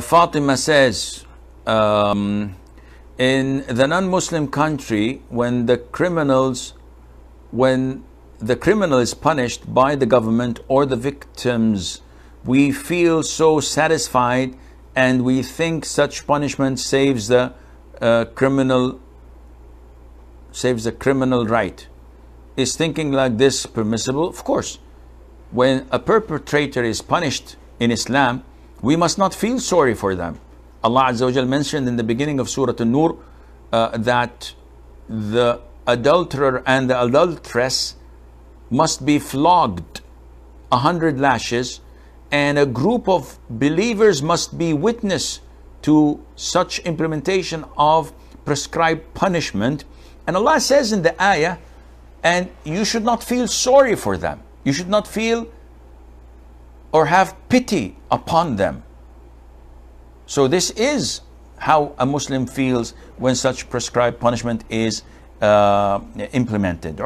Fatima says, in the non-Muslim country, when the criminal is punished by the government or the victims, we feel so satisfied and we think such punishment saves the criminal right. Is thinking like this permissible? Of course. When a perpetrator is punished in Islam, we must not feel sorry for them. Allah Azza wa Jal mentioned in the beginning of Surah An-Nur that the adulterer and the adulteress must be flogged 100 lashes, and a group of believers must be witness to such implementation of prescribed punishment. And Allah says in the ayah, and you should not feel sorry for them. You should not feel or have pity upon them. So this is how a Muslim feels when such prescribed punishment is implemented.